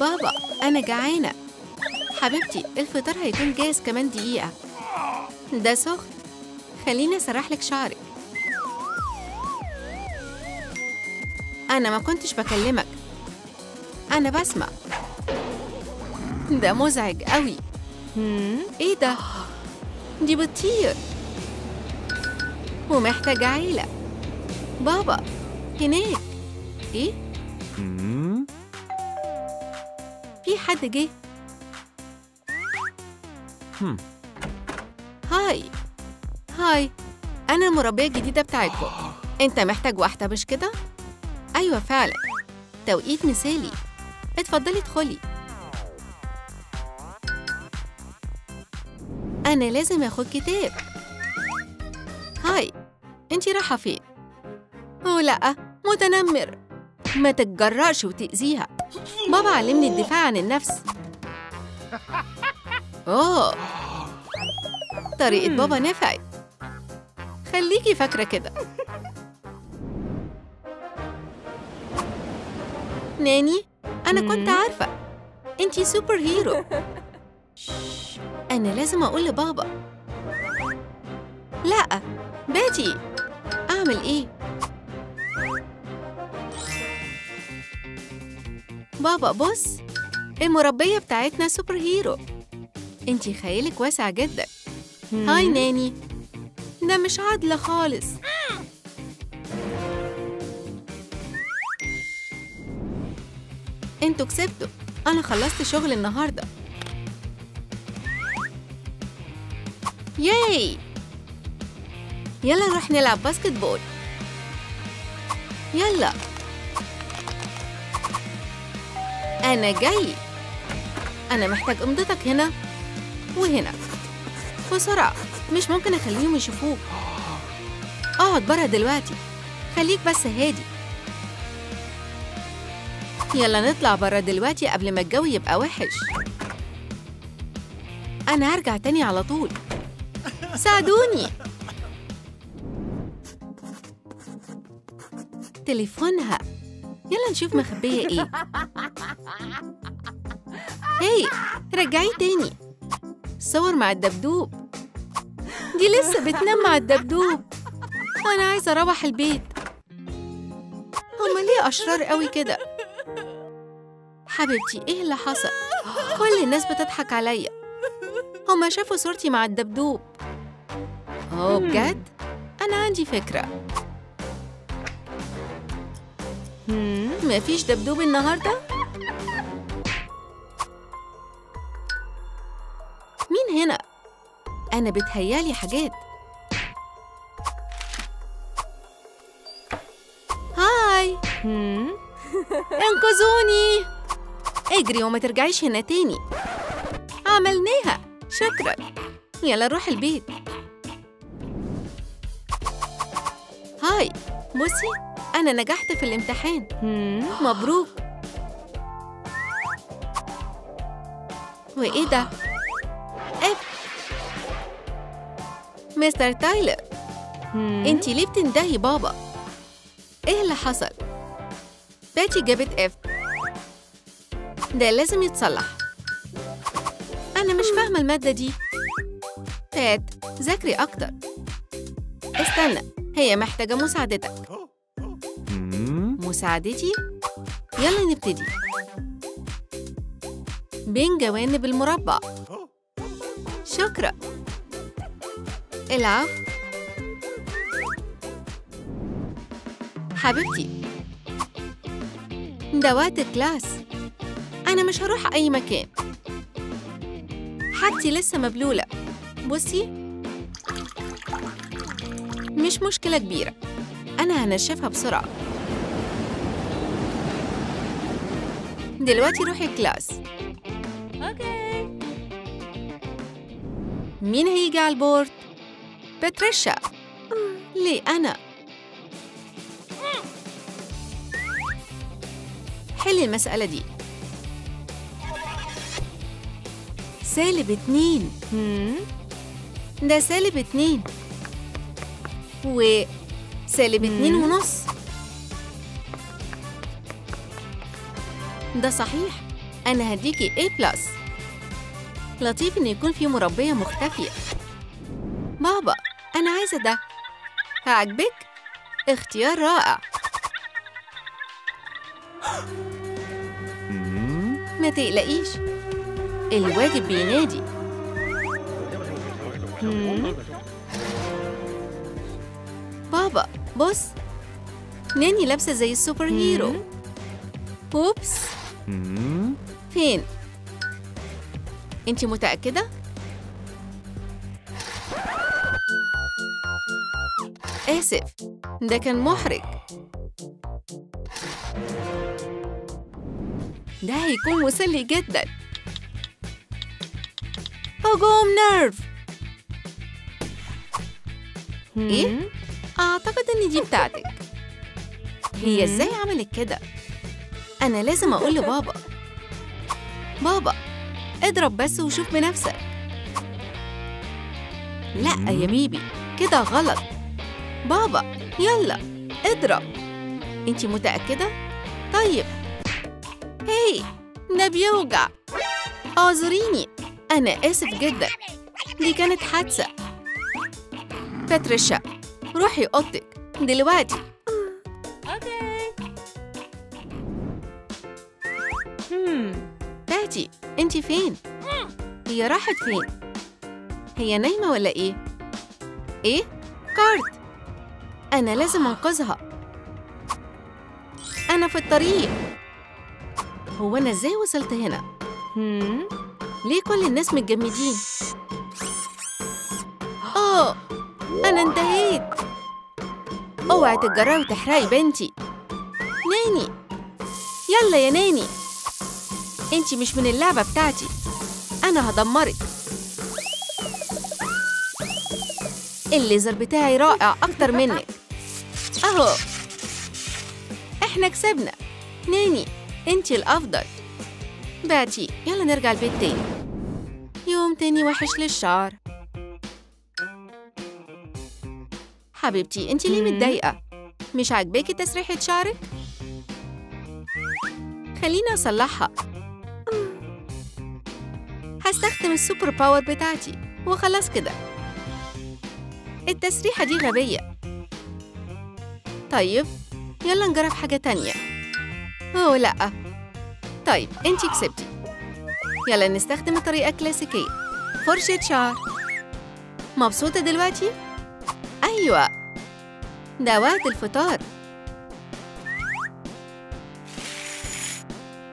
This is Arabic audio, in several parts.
بابا أنا جعانة. حبيبتي الفطار هيكون جاهز كمان دقيقة. ده سخن، خليني أسرح لك شعرك. أنا ما كنتش بكلمك، أنا بسمع. ده مزعج قوي. إيه ده؟ دي بتطير ومحتاجة عيلة. بابا هناك. إيه؟ في حد جه؟ هاي أنا المربية الجديدة بتاعتكم. أنت محتاج واحدة مش كده؟ أيوة فعلا، توقيت مثالي. اتفضلي ادخلي. أنا لازم آخد كتاب. هاي، أنتي رايحة فين؟ أوه لأ، متنمر. ما تتجرأش وتأذيها. بابا علمني الدفاع عن النفس. أوه، طريقة بابا نفعت. خليكي فاكرة كده. ناني، أنا كنت عارفة أنتي سوبر هيرو. أنا لازم أقول لبابا. لأ، باتي، أعمل إيه؟ بابا بص، المربية بتاعتنا سوبر هيرو. أنتي خيالك واسع جدا. هاي ناني، ده مش عادلة خالص. انتوا كسبتوا، أنا خلصت شغل النهاردة. ياي، يلا نروح نلعب باسكت بول. يلا أنا جاي. أنا محتاج أمضتك هنا وهنا بسرعة، مش ممكن أخليهم يشوفوك. اقعد برا دلوقتي، خليك بس هادي. يلا نطلع برا دلوقتي قبل ما الجو يبقى وحش. أنا هرجع تاني على طول، ساعدوني. تليفونها، يلا نشوف مخبية إيه. هاي، رجعي تاني. صور مع الدبدوب. دي لسه بتنام مع الدبدوب. وأنا عايزة أروح البيت. هما ليه أشرار قوي كده؟ حبيبتي إيه اللي حصل؟ كل الناس بتضحك عليا. هما شافوا صورتي مع الدبدوب. أوه بجد؟ أنا عندي فكرة. مفيش دبدوب النهاردة؟ مين هنا؟ أنا بتهيالي حاجات. هاي، انقذوني. اجري وما ترجعيش هنا تاني. عملناها، شكرا. يلا نروح البيت. هاي، بصي أنا نجحت في الامتحان. مبروك. وإيه ده؟ اف مستر تايلر، أنتي ليه بتندهي بابا؟ إيه اللي حصل؟ باتي جابت اف. ده لازم يتصلح. أنا مش فاهمة المادة دي. بات، ذاكري أكتر. استنى، هي محتاجة مساعدتك. مساعدتي؟ يلا نبتدي. بين جوانب المربع. شكرا. العب حبيبتي، ده وقت كلاس. أنا مش هروح أي مكان. حاجتي لسه مبلولة، بصي. مش مشكلة كبيرة، أنا هنشفها بسرعة. دلوقتي روحي الكلاس. اوكي. مين هيجي على البورد؟ باتريشا. ليه أنا؟ حلي المسألة دي. -2. ده -2 و -2.5. ده صحيح، أنا هديكي A+. لطيف إن يكون في مربية مختفية. بابا أنا عايزة ده، هعجبك؟ اختيار رائع. ما تقلقيش، الواجب بينادي. بابا بص، ناني لابسة زي السوبر هيرو. أوبس، فين؟ انتي متأكدة؟ آسف، ده كان محرج. ده هيكون مسلي جدا. هجوم نيرف. ايه؟ اعتقد ان دي بتاعتك. هي ازاي عملت كده؟ انا لازم اقول لبابا. بابا اضرب بس وشوف بنفسك. لا يا بيبي، كده غلط. بابا يلا اضرب. انتي متأكدة؟ طيب. هاي ده بيوجع، اعذريني، انا اسف جدا، دي كانت حادثة. باتريشا روحي اوضتك دلوقتي. باتي انتي فين؟ هي راحت فين؟ هي نايمة ولا ايه؟ ايه؟ كارت، انا لازم انقذها. انا في الطريق. هو انا ازاي وصلت هنا؟ ليه كل الناس متجمدين؟ انا انتهيت. اوعي تتجرأي وتحرقي بنتي. ناني يلا يا ناني، انتي مش من اللعبة بتاعتي، انا هدمرك. الليزر بتاعي رائع اكتر منك. اهو احنا كسبنا. ناني انتي الافضل. باتي يلا نرجع البيت تاني. يوم تاني وحش للشعر. حبيبتي انتي ليه متضايقة؟ مش عاجباكي تسريحة شعرك؟ خليني اصلحها. هستخدم السوبر باور بتاعتي وخلاص كده. التسريحة دي غبية. طيب يلا نجرب حاجة تانية. لا طيب انتي كسبتي. يلا نستخدم طريقة كلاسيكية، فرشة شعر. مبسوطة دلوقتي؟ ايوه ده وقت الفطار.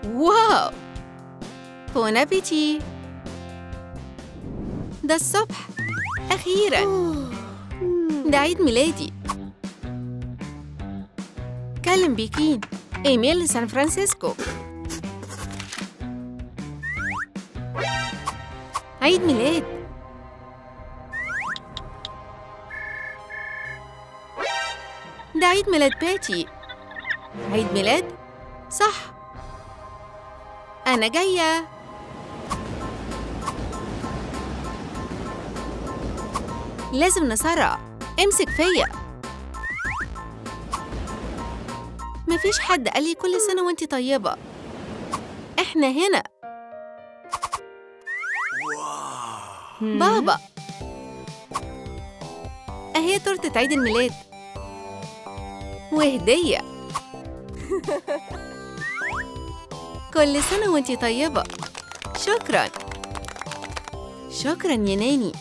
واو، بون أبيتي. ده الصبح أخيراً. ده عيد ميلادي. كلم بكين. إيميل لسان فرانسيسكو. عيد ميلاد. ده عيد ميلاد باتي. عيد ميلاد؟ صح، أنا جاية. لازم نسرع، امسك فيا. مفيش حد قال لي كل سنة وانتي طيبة. احنا هنا. بابا اهي تورتة عيد الميلاد وهدية. كل سنة وانتي طيبة. شكرا شكرا يا ناني.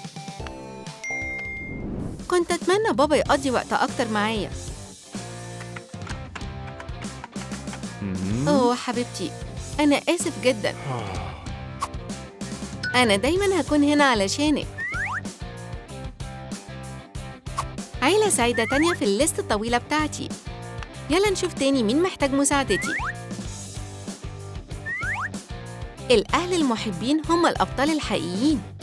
كنت أتمنى بابا يقضي وقت أكتر معايا. أوه حبيبتي، أنا آسف جدا. أنا دايما هكون هنا علشانك. عيلة سعيدة تانية في الليست الطويلة بتاعتي. يلا نشوف تاني مين محتاج مساعدتي. الأهل المحبين هم الأبطال الحقيقيين.